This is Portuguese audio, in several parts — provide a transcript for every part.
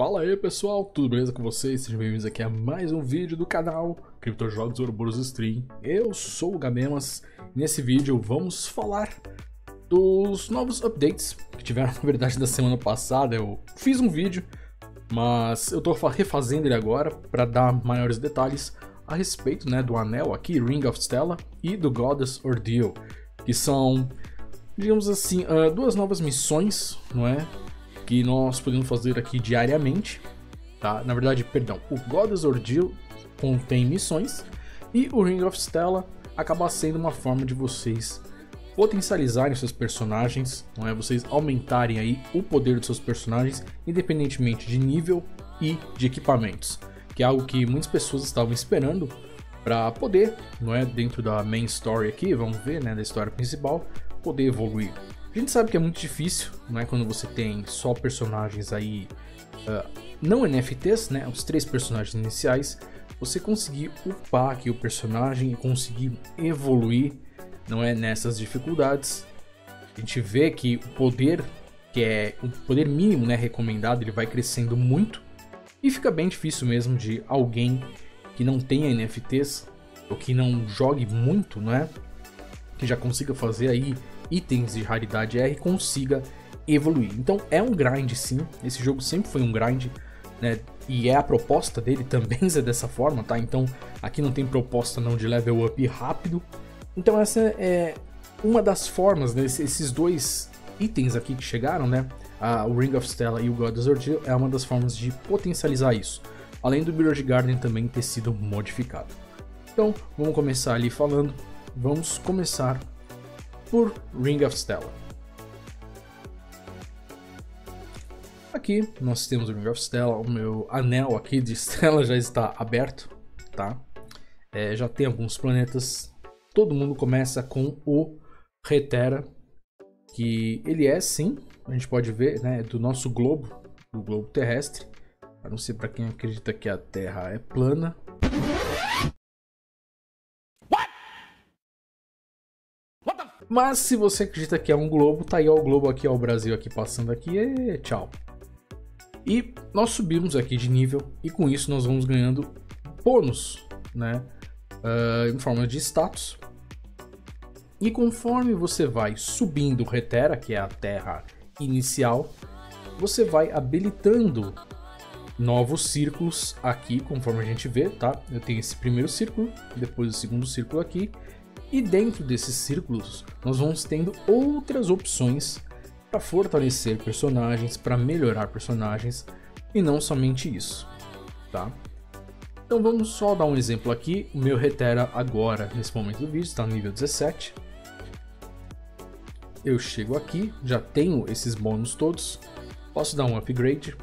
Fala aí pessoal, tudo beleza com vocês? Sejam bem-vindos aqui a mais um vídeo do canal Criptojogos Ouroboros Stream. Eu sou o Gabemas. Nesse vídeo vamos falar dos novos updates que tiveram na verdade da semana passada. Eu fiz um vídeo, mas eu tô refazendo ele agora para dar maiores detalhes a respeito, né, do anel aqui, Ring of Stella, e do Goddess's Ordeal, que são, digamos assim, duas novas missões, não é? Que nós podemos fazer aqui diariamente, tá? Na verdade, perdão, o Goddess's Ordeal contém missões e o Ring of Stella acaba sendo uma forma de vocês potencializarem seus personagens, não é? Vocês aumentarem aí o poder dos seus personagens, independentemente de nível e de equipamentos, que é algo que muitas pessoas estavam esperando para poder, não é? Dentro da main story aqui, vamos ver, né? Da história principal, poder evoluir. A gente sabe que é muito difícil, né, quando você tem só personagens aí não NFTs, né, os três personagens iniciais, você conseguir upar aqui o personagem e conseguir evoluir, não é, nessas dificuldades. A gente vê que o poder, que é o poder mínimo, né, recomendado, ele vai crescendo muito e fica bem difícil mesmo de alguém que não tenha NFTs ou que não jogue muito, né, que já consiga fazer aí itens de raridade R, consiga evoluir. Então é um grind sim, esse jogo sempre foi um grind, né? E é a proposta dele também é dessa forma, tá? Então aqui não tem proposta não de level up rápido. Então essa é uma das formas, né? Esses dois itens aqui que chegaram, né? O Ring of Stella e o Goddess's Ordeal é uma das formas de potencializar isso. Além do Mirage Garden também ter sido modificado. Então vamos começar ali falando, vamos começar por Ring of Stella. Aqui nós temos o Ring of Stella, o meu anel aqui de Stella já está aberto, tá? Já tem alguns planetas. Todo mundo começa com o Retera, que ele é sim, a gente pode ver, né, do nosso globo, do globo terrestre. A não ser para quem acredita que a Terra é plana. Mas se você acredita que é um globo, tá aí ó, o globo aqui, ó, o Brasil aqui passando aqui, e tchau. E nós subimos aqui de nível e com isso nós vamos ganhando bônus, né, em forma de status. E conforme você vai subindo Retera, que é a terra inicial, você vai habilitando novos círculos aqui, conforme a gente vê, tá? Eu tenho esse primeiro círculo, depois o segundo círculo aqui. E dentro desses círculos, nós vamos tendo outras opções para fortalecer personagens, para melhorar personagens, e não somente isso, tá? Então vamos só dar um exemplo aqui, o meu Retera agora, nesse momento do vídeo, está no nível 17. Eu chego aqui, já tenho esses bônus todos, posso dar um upgrade,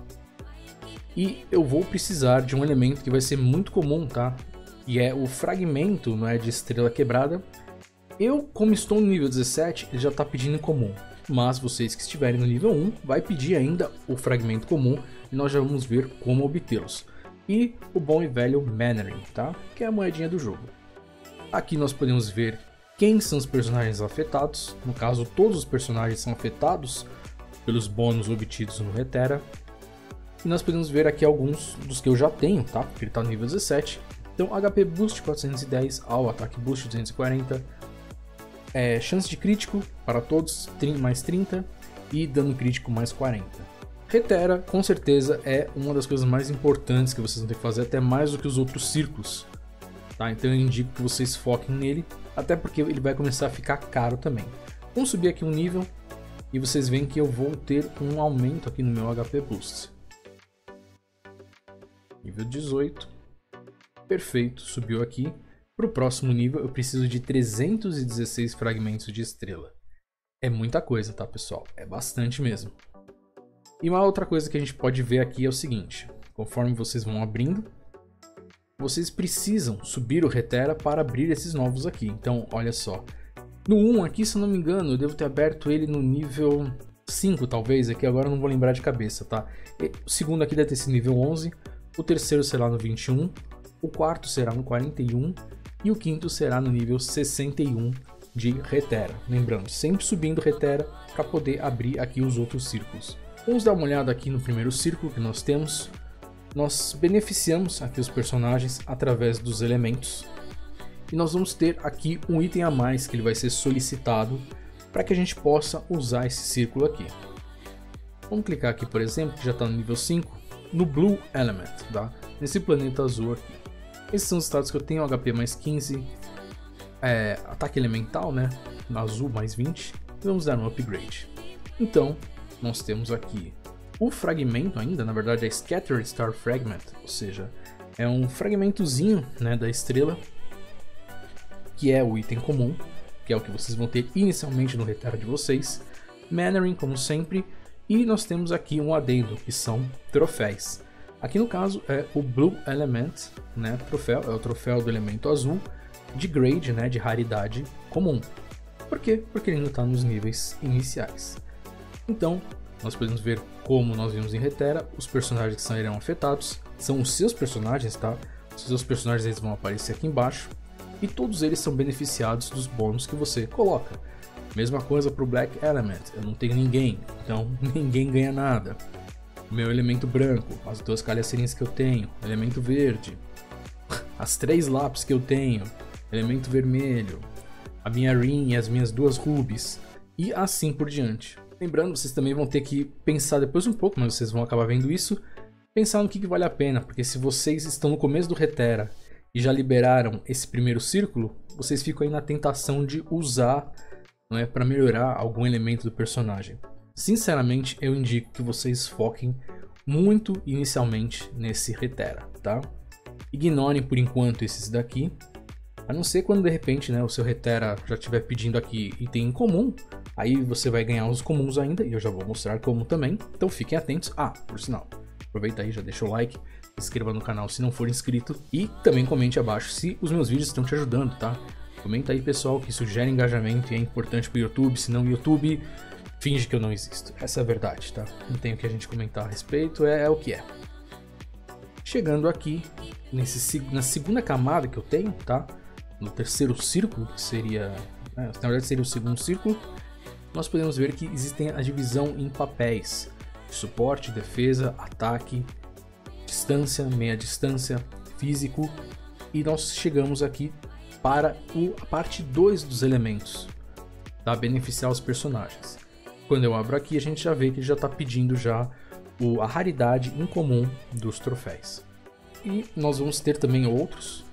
e eu vou precisar de um elemento que vai ser muito comum, tá? E é o fragmento, não é, de estrela quebrada. Eu, como estou no nível 17, ele já está pedindo em comum. Mas vocês que estiverem no nível 1, vai pedir ainda o fragmento comum. E nós já vamos ver como obtê-los. E o bom e velho Mannering, tá? Que é a moedinha do jogo. Aqui nós podemos ver quem são os personagens afetados. No caso, todos os personagens são afetados pelos bônus obtidos no Retera. E nós podemos ver aqui alguns dos que eu já tenho, tá? Porque ele está no nível 17. Então HP Boost 410 ao ataque Boost 240, chance de crítico para todos mais 30 e dano crítico mais 40. Retera com certeza é uma das coisas mais importantes que vocês vão ter que fazer, até mais do que os outros círculos, tá? Então eu indico que vocês foquem nele, até porque ele vai começar a ficar caro também. Vamos subir aqui um nível e vocês veem que eu vou ter um aumento aqui no meu HP Boost. Nível 18. Perfeito, subiu aqui. Para o próximo nível eu preciso de 316 fragmentos de estrela. É muita coisa, tá pessoal? É bastante mesmo. E uma outra coisa que a gente pode ver aqui é o seguinte. Conforme vocês vão abrindo, vocês precisam subir o Retera para abrir esses novos aqui. Então, olha só. No 1 aqui, se eu não me engano, eu devo ter aberto ele no nível 5, talvez. Aqui agora eu não vou lembrar de cabeça, tá? E o segundo aqui deve ter sido nível 11. O terceiro, sei lá, no 21. O quarto será no 41 e o quinto será no nível 61 de Retera. Lembrando, sempre subindo Retera para poder abrir aqui os outros círculos. Vamos dar uma olhada aqui no primeiro círculo que nós temos. Nós beneficiamos aqui os personagens através dos elementos. E nós vamos ter aqui um item a mais que ele vai ser solicitado para que a gente possa usar esse círculo aqui. Vamos clicar aqui, por exemplo, que já está no nível 5, no Blue Element, tá? Nesse planeta azul aqui. Esses são os status que eu tenho, HP mais 15, ataque elemental, né? No azul mais 20. E vamos dar um upgrade. Então, nós temos aqui o fragmento ainda, na verdade é Scattered Star Fragment, ou seja, é um fragmentozinho, né, da estrela, que é o item comum, que é o que vocês vão ter inicialmente no Retera de vocês, Mannering, como sempre, e nós temos aqui um adendo, que são troféus. Aqui no caso é o Blue Element, né, troféu, é o troféu do elemento azul, de grade, né, de raridade comum. Por quê? Porque ele ainda está nos níveis iniciais. Então, nós podemos ver, como nós vimos em Retera, os personagens que serão afetados, são os seus personagens, tá? Os seus personagens eles vão aparecer aqui embaixo, e todos eles são beneficiados dos bônus que você coloca. Mesma coisa para o Black Element, eu não tenho ninguém, então ninguém ganha nada. Meu elemento branco, as duas calhacerinhas que eu tenho, elemento verde, as 3 lápis que eu tenho, elemento vermelho, a minha Ring e as minhas 2 rubies, e assim por diante. Lembrando, vocês também vão ter que pensar depois um pouco, mas vocês vão acabar vendo isso, pensar no que vale a pena, porque se vocês estão no começo do Retera e já liberaram esse primeiro círculo, vocês ficam aí na tentação de usar, não é, para melhorar algum elemento do personagem. Sinceramente, eu indico que vocês foquem muito inicialmente nesse Retera, tá? Ignorem por enquanto esses daqui, a não ser quando de repente, né, o seu Retera já estiver pedindo aqui item em comum, aí você vai ganhar os comuns ainda, e eu já vou mostrar como também, então fiquem atentos. Ah, por sinal, aproveita aí, já deixa o like, se inscreva no canal se não for inscrito, e também comente abaixo se os meus vídeos estão te ajudando, tá? Comenta aí, pessoal, que isso gera engajamento e é importante pro YouTube, senão o YouTube finge que eu não existo. Essa é a verdade, tá? Não tem o que a gente comentar a respeito, é o que é. Chegando aqui, na segunda camada que eu tenho, tá? No terceiro círculo, que seria... na verdade seria o segundo círculo. Nós podemos ver que existem a divisão em papéis. Suporte, defesa, ataque, distância, meia distância, físico. E nós chegamos aqui para a parte 2 dos elementos, tá? Beneficiar os personagens. Quando eu abro aqui, a gente já vê que já está pedindo já a raridade incomum dos troféus. E nós vamos ter também outros,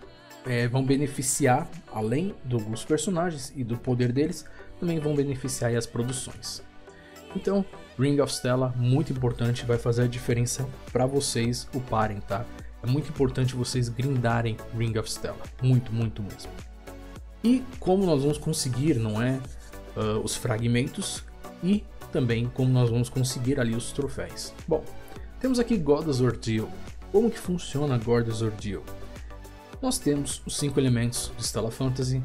vão beneficiar, além dos personagens e do poder deles, também vão beneficiar as produções. Então, Ring of Stella, muito importante, vai fazer a diferença para vocês uparem, tá? É muito importante vocês grindarem Ring of Stella, muito, muito mesmo. E como nós vamos conseguir, não é, os fragmentos, e também como nós vamos conseguir ali os troféus. Bom, temos aqui Goddess's Ordeal. Como que funciona Goddess's Ordeal? Nós temos os 5 elementos de Stella Fantasy.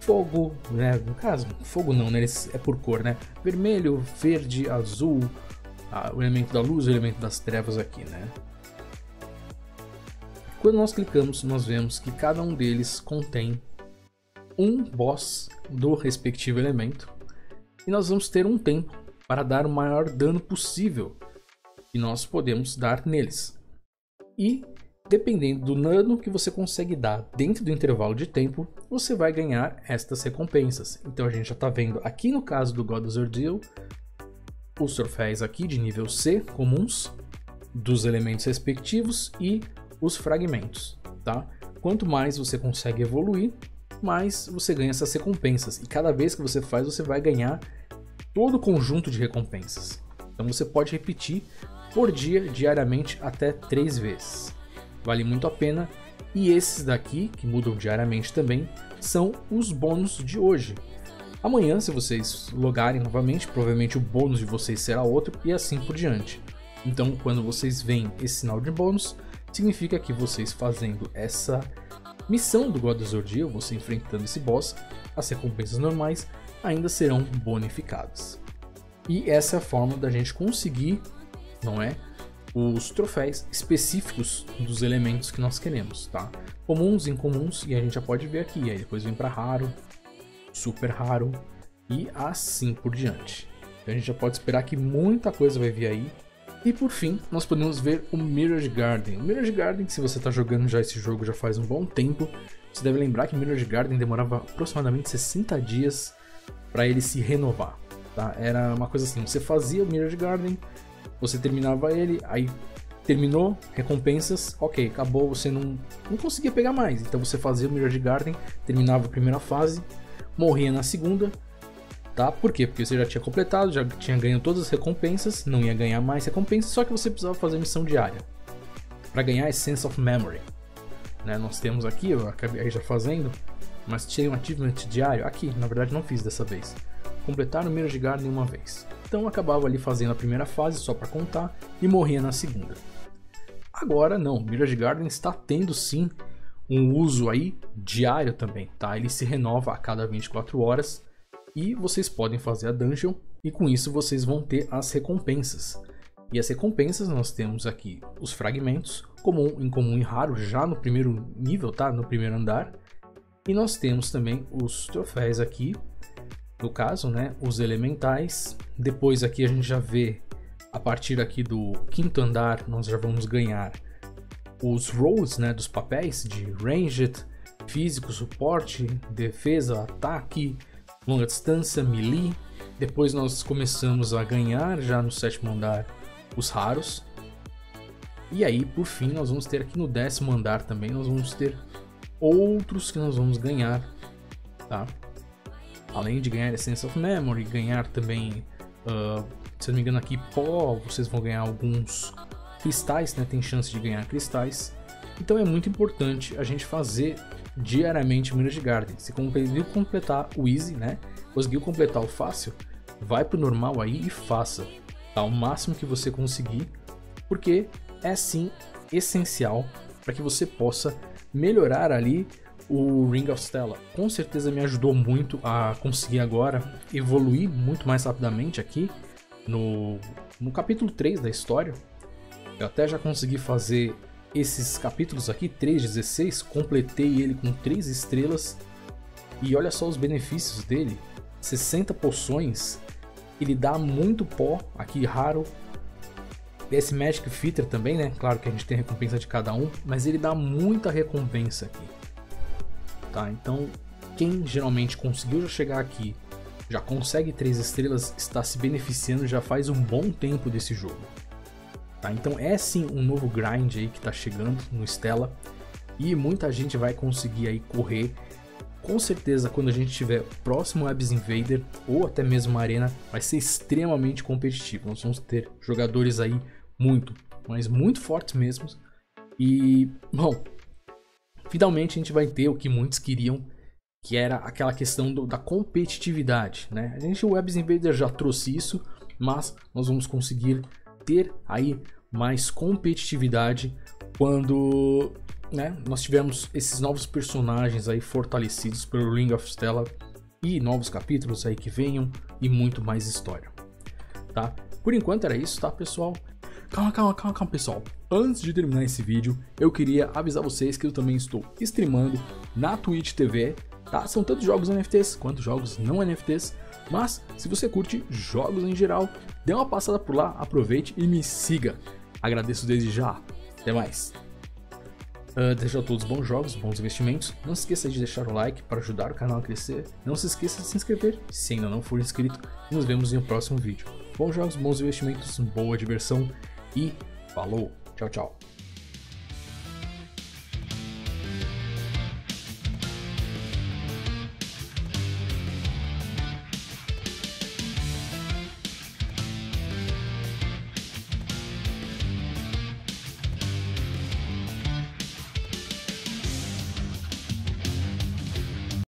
Fogo, né? No caso, fogo não, né? É por cor, né? Vermelho, verde, azul, o elemento da luz, o elemento das trevas aqui, né? Quando nós clicamos, nós vemos que cada um deles contém um boss do respectivo elemento. E nós vamos ter um tempo para dar o maior dano possível que nós podemos dar neles. E dependendo do dano que você consegue dar dentro do intervalo de tempo, você vai ganhar estas recompensas. Então a gente já está vendo aqui no caso do Goddess's Ordeal, os troféus aqui de nível C comuns, dos elementos respectivos e os fragmentos, tá? Quanto mais você consegue evoluir, mais você ganha essas recompensas. E cada vez que você faz, você vai ganhar todo o conjunto de recompensas. Então você pode repetir por dia, diariamente, até 3 vezes. Vale muito a pena, e esses daqui, que mudam diariamente também, são os bônus de hoje. Amanhã, se vocês logarem novamente, provavelmente o bônus de vocês será outro, e assim por diante. Então, quando vocês veem esse sinal de bônus, significa que vocês fazendo essa missão do Goddess's Ordeal, você enfrentando esse boss, as recompensas normais ainda serão bonificadas. E essa é a forma da gente conseguir, não é, os troféus específicos dos elementos que nós queremos, tá? Comuns, incomuns, e a gente já pode ver aqui, aí depois vem para raro, super raro e assim por diante. Então a gente já pode esperar que muita coisa vai vir aí. E por fim, nós podemos ver o Mirage Garden. O Mirage Garden, que se você está jogando já esse jogo já faz um bom tempo, você deve lembrar que o Mirage Garden demorava aproximadamente 60 dias para ele se renovar. Tá? Era uma coisa assim, você fazia o Mirage Garden, você terminava ele, aí terminou, recompensas, ok, acabou, você não conseguia pegar mais. Então você fazia o Mirage Garden, terminava a primeira fase, morria na segunda. Tá? Por quê? Porque você já tinha completado, já tinha ganho todas as recompensas, não ia ganhar mais recompensas, só que você precisava fazer missão diária para ganhar a Essence of Memory. Né? Nós temos aqui, eu acabei já fazendo, mas tinha um achievement diário aqui, na verdade não fiz dessa vez. Completar o Mirage Garden uma vez. Então eu acabava ali fazendo a primeira fase só para contar e morria na segunda. Agora não, Mirage Garden está tendo sim um uso aí diário também, tá? Ele se renova a cada 24 horas. E vocês podem fazer a dungeon e com isso vocês vão ter as recompensas. E as recompensas nós temos aqui os fragmentos, comum, incomum e raro já no primeiro nível, tá? No primeiro andar. E nós temos também os troféus aqui, no caso, né? Os elementais. Depois aqui a gente já vê, a partir aqui do quinto andar, nós já vamos ganhar os rolls, né? Dos papéis de ranged, físico, suporte, defesa, ataque, longa distância, melee. Depois nós começamos a ganhar já no sétimo andar os raros. E aí por fim nós vamos ter aqui no décimo andar também, nós vamos ter outros que nós vamos ganhar, tá? Além de ganhar Essence of Memory, ganhar também, se não me engano aqui pó, vocês vão ganhar alguns cristais, né? Tem chance de ganhar cristais. Então é muito importante a gente fazer diariamente o Mirage Garden. Se conseguiu completar o easy, né? Conseguiu completar o fácil, vai pro normal aí e faça, tá? O máximo que você conseguir, porque é sim essencial para que você possa melhorar ali o Ring of Stella. Com certeza me ajudou muito a conseguir agora evoluir muito mais rapidamente aqui no capítulo 3 da história. Eu até já consegui fazer esses capítulos aqui, 3, 16, completei ele com 3 estrelas e olha só os benefícios dele, 60 poções, ele dá muito pó, aqui raro, esse Magic Fitter também, né? Claro que a gente tem a recompensa de cada um, mas ele dá muita recompensa aqui, tá? Então quem geralmente conseguiu já chegar aqui, já consegue 3 estrelas, está se beneficiando já faz um bom tempo desse jogo. Tá, então é sim um novo grind aí que está chegando no Stella e muita gente vai conseguir aí correr. Com certeza quando a gente tiver próximo Webz Invader ou até mesmo uma arena vai ser extremamente competitivo. Nós vamos ter jogadores aí muito, mas muito fortes mesmo. E bom, finalmente a gente vai ter o que muitos queriam, que era aquela questão da competitividade, né? A gente, o Webz Invader já trouxe isso, mas nós vamos conseguir ter aí mais competitividade quando, né, nós tivermos esses novos personagens aí fortalecidos pelo Ring of Stella e novos capítulos aí que venham e muito mais história, tá? Por enquanto era isso, tá, pessoal? Calma, pessoal. Antes de terminar esse vídeo, eu queria avisar vocês que eu também estou streamando na Twitch TV, tá? São tanto jogos NFTs quanto jogos não NFTs. Mas se você curte jogos em geral, dê uma passada por lá, aproveite e me siga. Agradeço desde já. Até mais. Desejo a todos bons jogos, bons investimentos. Não se esqueça de deixar o like para ajudar o canal a crescer. Não se esqueça de se inscrever se ainda não for inscrito. E nos vemos em um próximo vídeo. Bons jogos, bons investimentos, boa diversão e falou. Tchau, tchau.